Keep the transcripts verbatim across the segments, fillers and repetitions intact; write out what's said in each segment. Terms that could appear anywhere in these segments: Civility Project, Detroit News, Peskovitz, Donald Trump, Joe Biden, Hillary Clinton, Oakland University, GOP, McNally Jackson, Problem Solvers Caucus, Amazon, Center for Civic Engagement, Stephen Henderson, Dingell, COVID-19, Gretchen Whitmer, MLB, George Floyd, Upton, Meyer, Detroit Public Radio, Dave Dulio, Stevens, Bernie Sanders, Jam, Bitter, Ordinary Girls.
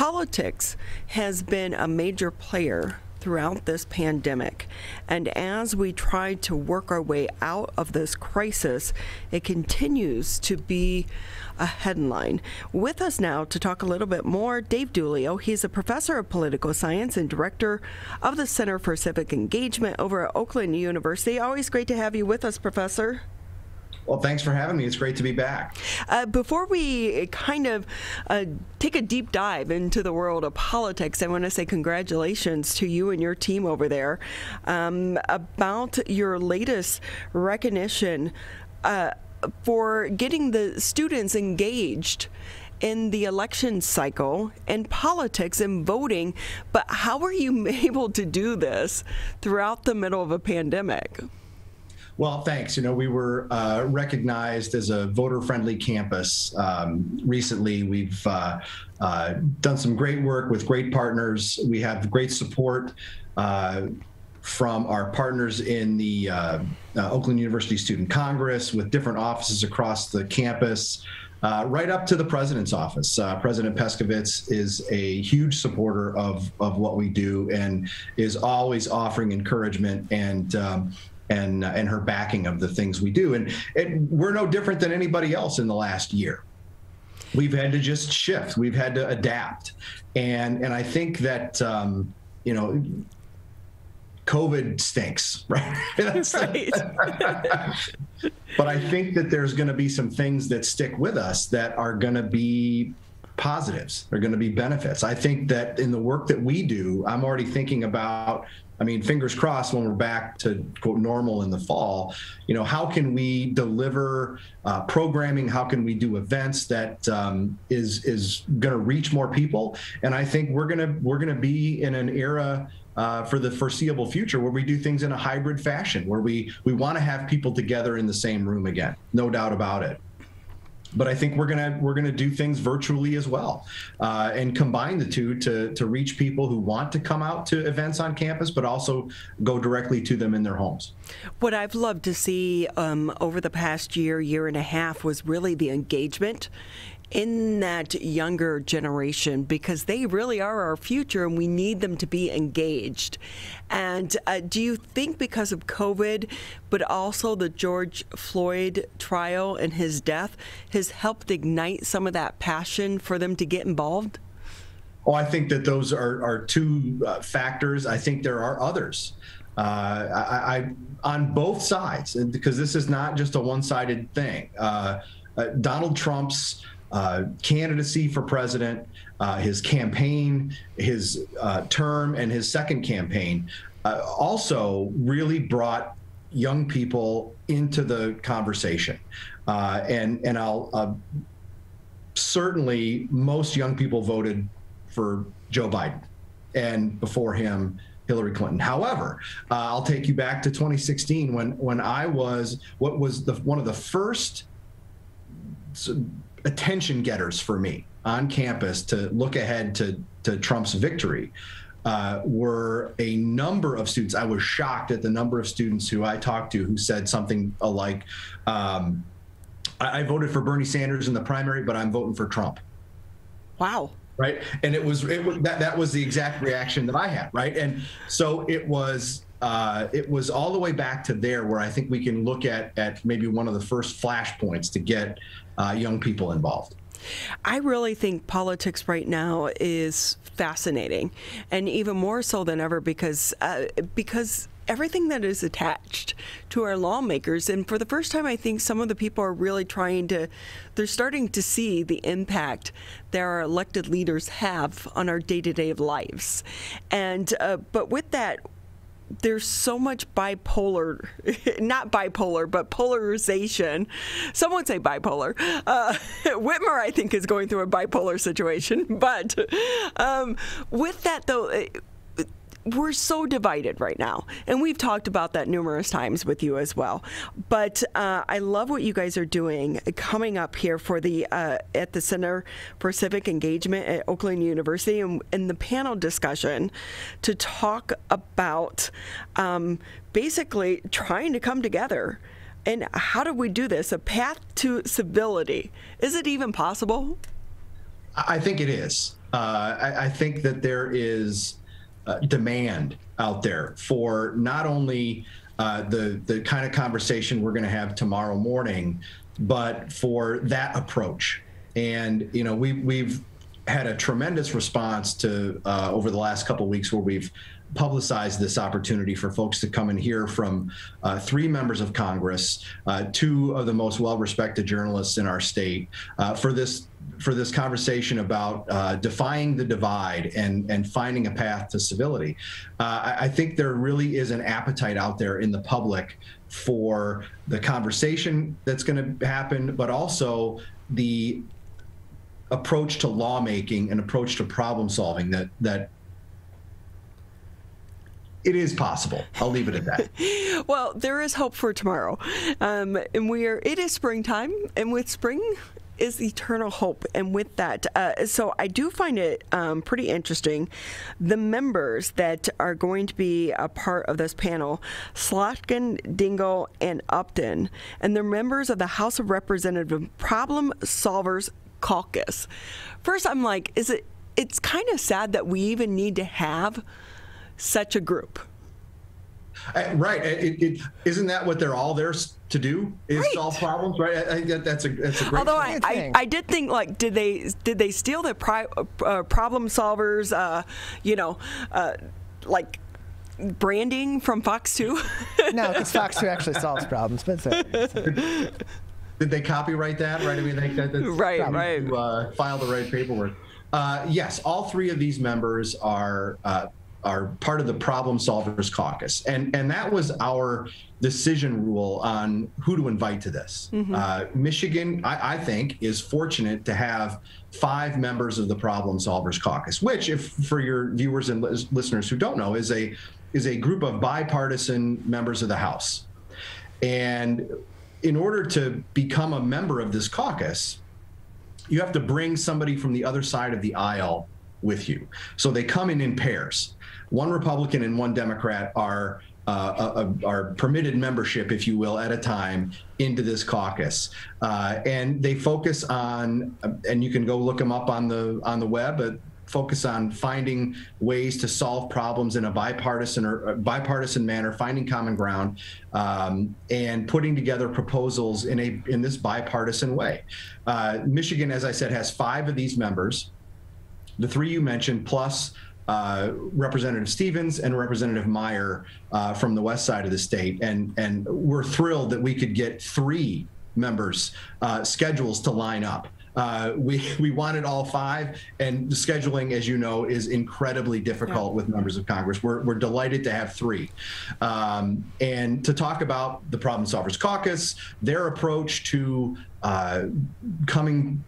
Politics has been a major player throughout this pandemic, and as we try to work our way out of this crisis, it continues to be a headline. With us now to talk a little bit more, Dave Dulio. He's a professor of political science and director of the Center for Civic Engagement over at Oakland University. Always great to have you with us, Professor. Well, thanks for having me. It's great to be back. Uh, before we kind of uh, take a deep dive into the world of politics, I want to say congratulations to you and your team over there um, about your latest recognition uh, for getting the students engaged in the election cycle and politics and voting. But how were you able to do this throughout the middle of a pandemic? Well, thanks. You know, we were uh, recognized as a voter-friendly campus. Um, recently, we've uh, uh, done some great work with great partners. We have great support uh, from our partners in the uh, uh, Oakland University Student Congress, with different offices across the campus, uh, right up to the president's office. Uh, President Peskovitz is a huge supporter of, of what we do and is always offering encouragement and um, And, uh, and her backing of the things we do. And it, we're no different than anybody else in the last year. We've had to just shift. We've had to adapt. And, and I think that, um, you know, COVID stinks, right? That's right. But I think that there's going to be some things that stick with us that are going to be positives, are going to be benefits. I think that in the work that we do, I'm already thinking about, I mean, fingers crossed when we're back to, quote, normal in the fall, you know, how can we deliver uh, programming? How can we do events that um, is is going to reach more people? And I think we're going to we're going to be in an era uh, for the foreseeable future where we do things in a hybrid fashion, where we we want to have people together in the same room again. No doubt about it. But I think we're gonna we're gonna do things virtually as well, uh, and combine the two to to reach people who want to come out to events on campus, but also go directly to them in their homes. What I've loved to see um, over the past year, year and a half, was really the engagement in that younger generation, because they really are our future and we need them to be engaged. And uh, do you think because of COVID, but also the George Floyd trial and his death, has helped ignite some of that passion for them to get involved? Oh, I think that those are, are two uh, factors. I think there are others. Uh, I, I, on both sides, and because this is not just a one-sided thing. Uh, uh, Donald Trump's Uh, candidacy for president, uh, his campaign, his uh, term, and his second campaign uh, also really brought young people into the conversation. Uh, and and I'll uh, certainly most young people voted for Joe Biden, and before him, Hillary Clinton. However, uh, I'll take you back to twenty sixteen when when I was what was the one of the first. So, attention getters for me on campus to look ahead to, to Trump's victory uh, were a number of students. I was shocked at the number of students who I talked to who said something like, um, I, I voted for Bernie Sanders in the primary, but I'm voting for Trump. Wow. Right. And it was, it was that, that was the exact reaction that I had. Right. And so it was Uh, it was all the way back to there where I think we can look at, at maybe one of the first flashpoints to get uh, young people involved. I really think politics right now is fascinating, and even more so than ever because uh, because everything that is attached to our lawmakers. And for the first time, I think some of the people are really trying to, they're starting to see the impact that our elected leaders have on our day-to-day lives. And uh, but with that, there's so much bipolar, not bipolar, but polarization. Some would say bipolar. Uh, Whitmer, I think, is going through a bipolar situation. But um, with that, though, we're so divided right now. And we've talked about that numerous times with you as well. But uh, I love what you guys are doing coming up here for the uh, at the Center for Civic Engagement at Oakland University, and, and the panel discussion to talk about um, basically trying to come together. And how do we do this? A path to civility. Is it even possible? I think it is. Uh, I, I think that there is uh, demand out there for not only uh, the, the kind of conversation we're going to have tomorrow morning, but for that approach. And, you know, we, we've had a tremendous response to uh, over the last couple of weeks where we've publicize this opportunity for folks to come and hear from uh, three members of Congress, uh, two of the most well-respected journalists in our state, uh, for this for this conversation about uh, defying the divide and, and finding a path to civility. Uh, I, I think there really is an appetite out there in the public for the conversation that's going to happen, but also the approach to lawmaking and approach to problem solving that that it is possible. I'll leave it at that. Well, there is hope for tomorrow. Um, and we are, it is springtime, and with spring is eternal hope. And with that, uh, so I do find it um, pretty interesting. The members that are going to be a part of this panel, Slotkin, Dingell, and Upton, and they're members of the House of Representatives Problem Solvers Caucus. First, I'm like, is it, it's kind of sad that we even need to have such a group. Uh, right. It, it, isn't that what they're all there to do? Is right. solve problems, right? I think that, that's a that's a great Although I, I I did think, like, did they did they steal the pri uh, problem solvers? Uh, you know, uh, like. branding from Fox two? No, because Fox two actually solves problems. But sorry, sorry. Did they copyright that? Right. I mean, they, that, that's right. Right. To, uh, file the right paperwork. Uh, yes, all three of these members are. Uh, are part of the Problem Solvers Caucus. And, and that was our decision rule on who to invite to this. Mm-hmm. uh, Michigan, I, I think, is fortunate to have five members of the Problem Solvers Caucus, which, if for your viewers and lis listeners who don't know, is a, is a group of bipartisan members of the House. And in order to become a member of this caucus, you have to bring somebody from the other side of the aisle with you. So they come in in pairs. One Republican and one Democrat are uh, a, a, are permitted membership, if you will, at a time into this caucus, uh, and they focus on. And you can go look them up on the on the web. But focus on finding ways to solve problems in a bipartisan or bipartisan manner, finding common ground, um, and putting together proposals in a in this bipartisan way. Uh, Michigan, as I said, has five of these members, the three you mentioned, plus. Uh, Representative Stevens and Representative Meyer uh, from the west side of the state. And, and we're thrilled that we could get three members' uh, schedules to line up. Uh, we, we wanted all five, and the scheduling, as you know, is incredibly difficult yeah. with members of Congress. We're, we're delighted to have three. Um, and to talk about the Problem Solvers Caucus, their approach to uh, coming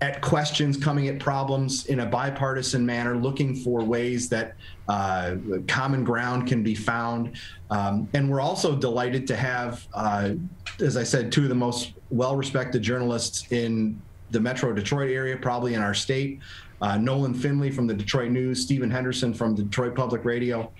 at questions, coming at problems in a bipartisan manner, looking for ways that uh, common ground can be found. Um, and we're also delighted to have, uh, as I said, two of the most well-respected journalists in the Metro Detroit area, probably in our state, uh, Nolan Finley from the Detroit News, Stephen Henderson from the Detroit Public Radio,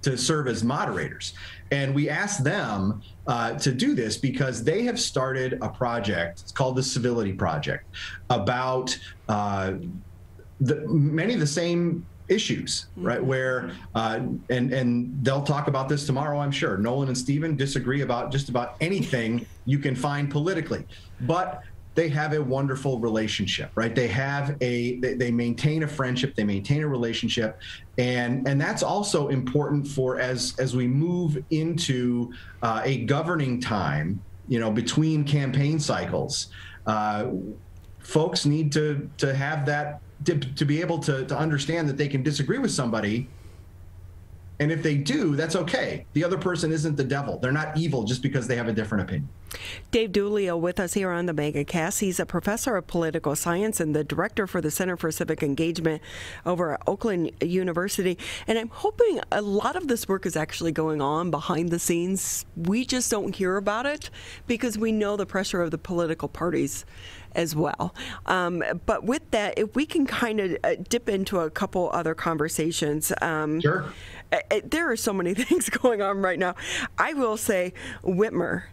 to serve as moderators. And we asked them uh, to do this because they have started a project. It's called the Civility Project, about uh, the, many of the same issues, right? Where, uh, and, and they'll talk about this tomorrow, I'm sure. Nolan and Stephen disagree about just about anything you can find politically. But they have a wonderful relationship, right? They have a, they, they maintain a friendship, they maintain a relationship. And, and that's also important for as, as we move into uh, a governing time, you know, between campaign cycles, uh, folks need to, to have that, to, to be able to, to understand that they can disagree with somebody. And if they do, that's okay. The other person isn't the devil. They're not evil just because they have a different opinion. Dave Dulio with us here on the MegaCast. He's a professor of political science and the director for the Center for Civic Engagement over at Oakland University. And I'm hoping a lot of this work is actually going on behind the scenes. We just don't hear about it because we know the pressure of the political parties as well. Um, but with that, if we can kind of dip into a couple other conversations. Um, sure. There are so many things going on right now. I will say, Whitmer.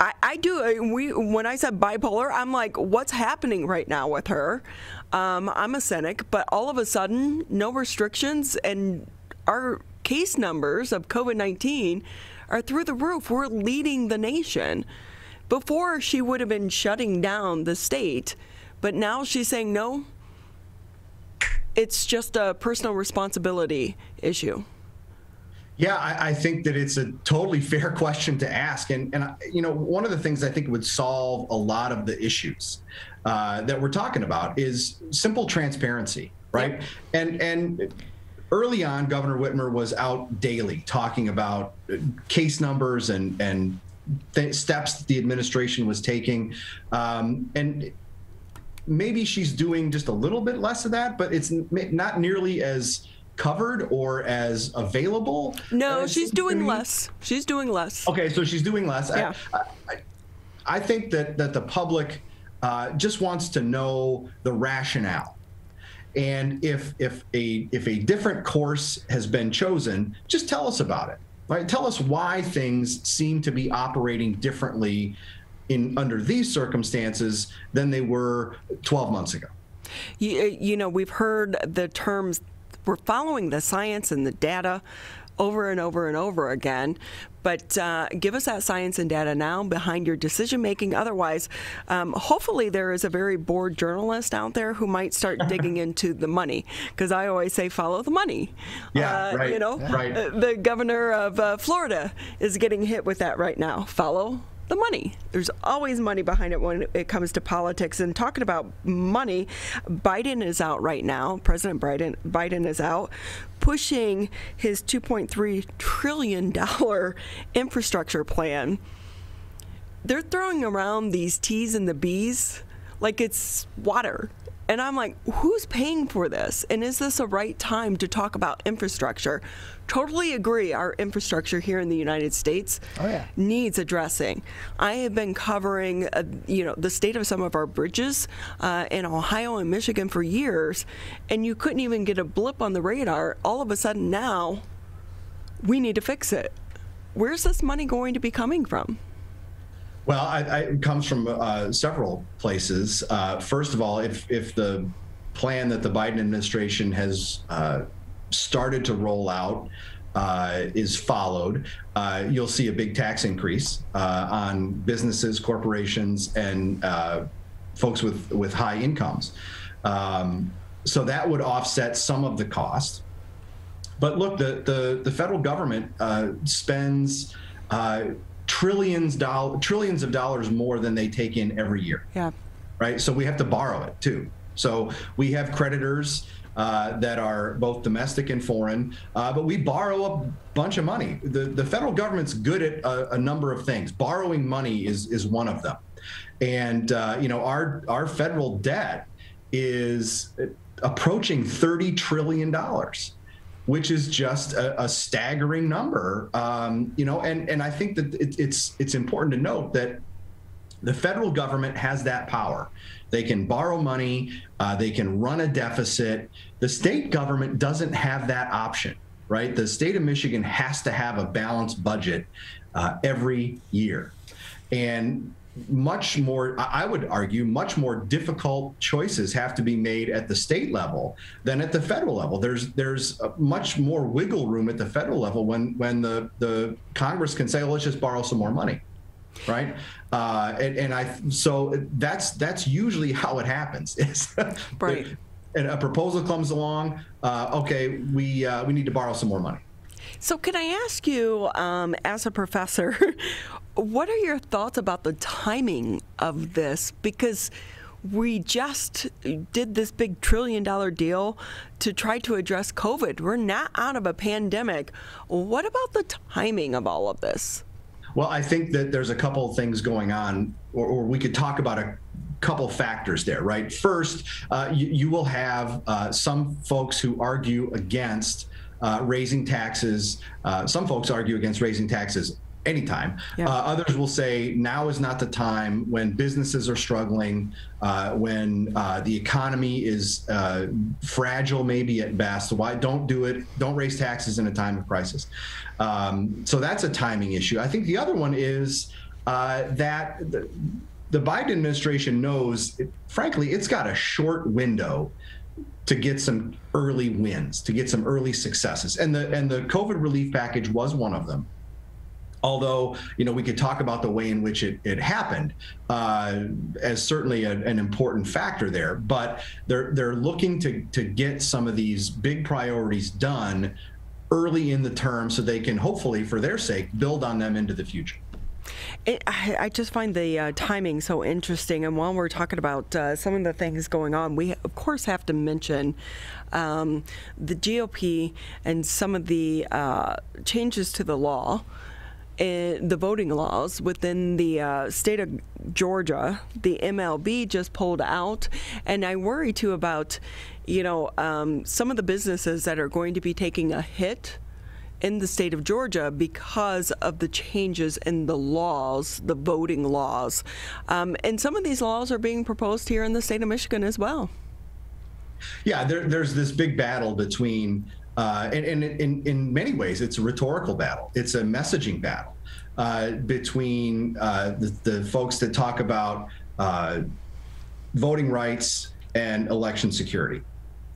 I, I do. We when I said bipolar, I'm like, what's happening right now with her? Um, I'm a cynic, but all of a sudden, no restrictions, and our case numbers of COVID nineteen are through the roof. We're leading the nation. Before, she would have been shutting down the state, but now she's saying, no, it's just a personal responsibility issue. Yeah, I, I think that it's a totally fair question to ask. And, and you know, one of the things I think would solve a lot of the issues uh, that we're talking about is simple transparency, right? Yep. And, and early on, Governor Whitmer was out daily talking about case numbers and, and th- steps that the administration was taking. Um, and maybe she's doing just a little bit less of that, but it's not nearly as covered or as available? No, as she's doing less. She's doing less. Okay, so she's doing less. Yeah. I, I, I think that, that the public uh, just wants to know the rationale. And if, if, a, if a different course has been chosen, just tell us about it, right? Tell us why things seem to be operating differently in under these circumstances than they were twelve months ago. You, you know, we've heard the terms, we're following the science and the data over and over and over again, but uh, give us that science and data now behind your decision making. Otherwise, um, hopefully there is a very bored journalist out there who might start digging into the money, because I always say follow the money. Yeah, uh, right. You know, right. Uh, the governor of uh, Florida is getting hit with that right now. Follow the money. There's always money behind it when it comes to politics. And talking about money, Biden is out right now. President Biden, Biden is out pushing his two point three trillion dollar infrastructure plan. They're throwing around these T's and the B's like it's water. And I'm like, who's paying for this? And is this a right time to talk about infrastructure? Totally agree. Our infrastructure here in the United States oh, yeah. needs addressing. I have been covering, uh, you know, the state of some of our bridges uh, in Ohio and Michigan for years, and you couldn't even get a blip on the radar. All of a sudden now, we need to fix it. Where's this money going to be coming from? Well, I, I, it comes from uh, several places. Uh, first of all, if, if the plan that the Biden administration has uh, started to roll out uh, is followed, uh, you'll see a big tax increase uh, on businesses, corporations, and uh, folks with, with high incomes. Um, so that would offset some of the cost. But look, the, the, the federal government uh, spends uh, Trillions, do- trillions of dollars more than they take in every year. Yeah. Right. So we have to borrow it too. So we have creditors uh, that are both domestic and foreign, uh, but we borrow a bunch of money. The the federal government's good at a, a number of things. Borrowing money is is one of them. And uh, you know, our our federal debt is approaching thirty trillion dollars. Which is just a, a staggering number, um, you know, and, and I think that it, it's it's important to note that the federal government has that power. They can borrow money, uh, they can run a deficit. The state government doesn't have that option, right? The state of Michigan has to have a balanced budget uh, every year. And much more, I would argue, much more difficult choices have to be made at the state level than at the federal level. There's there's much more wiggle room at the federal level when when the the Congress can say, well, let's just borrow some more money, right? Uh, and, and I so that's that's usually how it happens. Right. And a proposal comes along. Uh, okay, we uh, we need to borrow some more money. So can I ask you, um, as a professor, what are your thoughts about the timing of this? Because we just did this big trillion dollar deal to try to address COVID. We're not out of a pandemic. What about the timing of all of this? Well, I think that there's a couple of things going on, or, or we could talk about a couple factors there, right? First, uh, you, you will have uh, some folks who argue against Uh, raising taxes. Uh, some folks argue against raising taxes anytime. Yeah. Uh, others will say now is not the time when businesses are struggling, uh, when uh, the economy is uh, fragile, maybe at best. Why don't do it? Don't raise taxes in a time of crisis. Um, so that's a timing issue. I think the other one is uh, that the, the Biden administration knows, it, frankly, it's got a short window to get some early wins, to get some early successes. And the, and the COVID relief package was one of them. Although, you know, we could talk about the way in which it, it happened uh, as certainly a, an important factor there, but they're they're looking to, to get some of these big priorities done early in the term so they can hopefully, for their sake, build on them into the future. It, I, I just find the uh, timing so interesting. And while we're talking about uh, some of the things going on, we, of course, have to mention um, the G O P and some of the uh, changes to the law, in the voting laws within the uh, state of Georgia. The M L B just pulled out, and I worry too about, you know, um, some of the businesses that are going to be taking a hit in the state of Georgia because of the changes in the laws, the voting laws. Um, and some of these laws are being proposed here in the state of Michigan as well. Yeah, there, there's this big battle between Uh, and, and in, in many ways, it's a rhetorical battle. It's a messaging battle uh, between uh, the, the folks that talk about uh, voting rights and election security,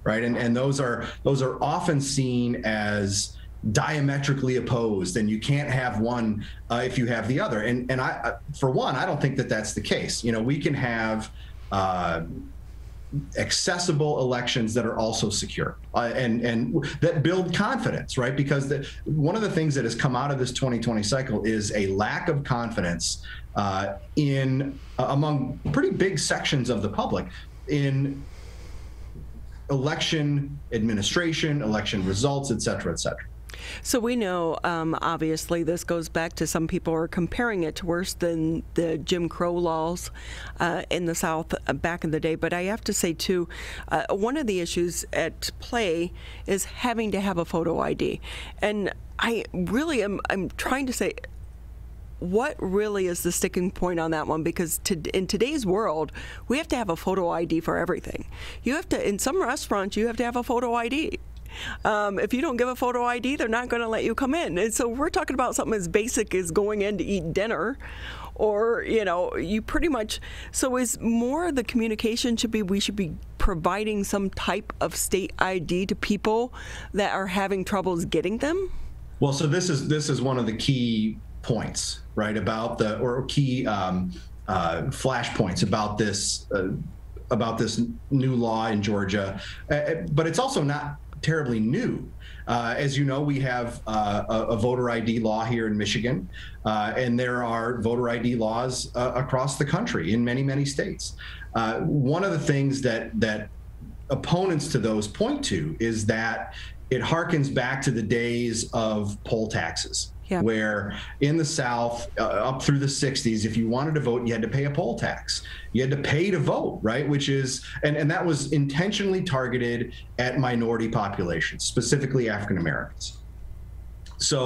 right? And, and those are those are often seen as diametrically opposed, and you can't have one uh, if you have the other. And and I, for one, I don't think that that's the case. You know, we can have Uh, accessible elections that are also secure uh, and and that build confidence, right? Because the, one of the things that has come out of this twenty twenty cycle is a lack of confidence uh, in uh, among pretty big sections of the public in election administration, election results, et cetera, et cetera. So we know, um, obviously, this goes back to some people are comparing it to worse than the Jim Crow laws uh, in the South back in the day. But I have to say, too, uh, one of the issues at play is having to have a photo I D. And I really am I'm trying to say, what really is the sticking point on that one? Because to, in today's world, we have to have a photo I D for everything. You have to, in some restaurants, you have to have a photo I D. Um, if you don't give a photo I D, they're not going to let you come in. And so we're talking about something as basic as going in to eat dinner, or, you know, you pretty much. So is more the communication should be we should be providing some type of state I D to people that are having troubles getting them? Well, so this is this is one of the key points, right, about the or key um, uh, flashpoints about this uh, about this new law in Georgia. Uh, but it's also not terribly new. Uh, as you know, we have uh, a, a voter I D law here in Michigan, uh, and there are voter I D laws uh, across the country in many, many states. Uh, one of the things that that opponents to those point to is that it harkens back to the days of poll taxes, yeah. Where in the South, uh, up through the sixties, if you wanted to vote, you had to pay a poll tax. You had to pay to vote, right? Which is, and, and that was intentionally targeted at minority populations, specifically African Americans. So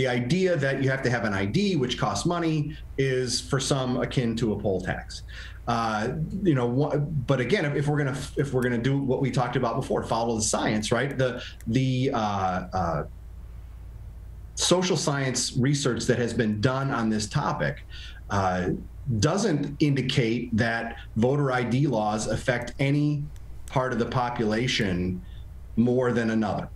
the idea that you have to have an I D, which costs money, is for some akin to a poll tax. Uh, you know, but again, if we're gonna if we're gonna do what we talked about before, follow the science, right? The the uh, uh, social science research that has been done on this topic uh, doesn't indicate that voter I D laws affect any part of the population more than another.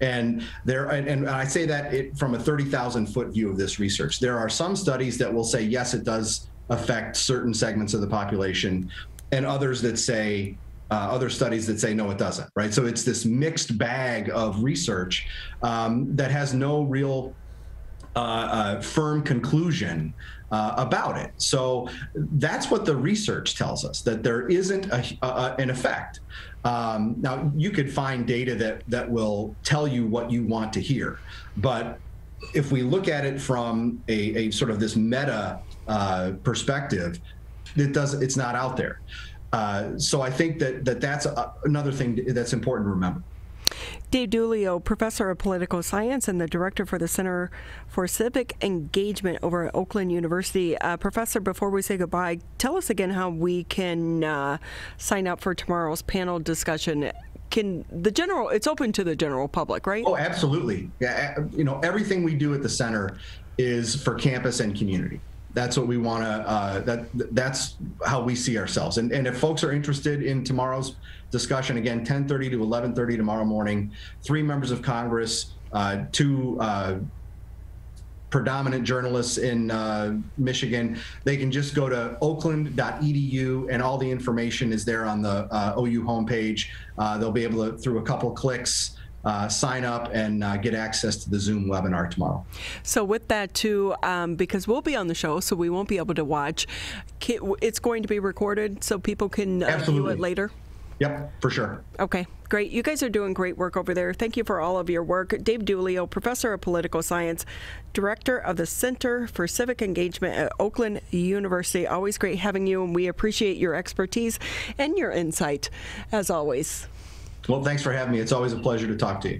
And there, and I say that it, from a thirty thousand foot view of this research. There are some studies that will say yes, it does affect certain segments of the population, and others that say uh, other studies that say no, it doesn't. Right, so it's this mixed bag of research um, that has no real uh, uh, firm conclusion uh, about it. So that's what the research tells us, that there isn't a, a, an effect. Um, now, you could find data that, that will tell you what you want to hear. But if we look at it from a, a sort of this meta uh, perspective, it does, it's not out there. Uh, so I think that, that that's a, another thing that's important to remember. Dave Dulio, professor of political science and the director for the Center for Civic Engagement over at Oakland University. Uh, professor, before we say goodbye, tell us again how we can uh, sign up for tomorrow's panel discussion. Can the general, it's open to the general public, right? Oh, absolutely. Yeah, you know, everything we do at the center is for campus and community. That's what we want to. Uh, that that's how we see ourselves. And and if folks are interested in tomorrow's discussion, again, ten thirty to eleven thirty tomorrow morning, three members of Congress, uh, two uh, predominant journalists in uh, Michigan. They can just go to oakland dot e d u, and all the information is there on the uh, O U homepage. Uh, they'll be able to, through a couple clicks, Uh, sign up and uh, get access to the Zoom webinar tomorrow. So with that too, um, because we'll be on the show, so we won't be able to watch. It's going to be recorded so people can uh, view it later? Yep, for sure. Okay, great. You guys are doing great work over there. Thank you for all of your work. Dave Dulio, Professor of Political Science, Director of the Center for Civic Engagement at Oakland University. Always great having you, and we appreciate your expertise and your insight, as always. Well, thanks for having me. It's always a pleasure to talk to you.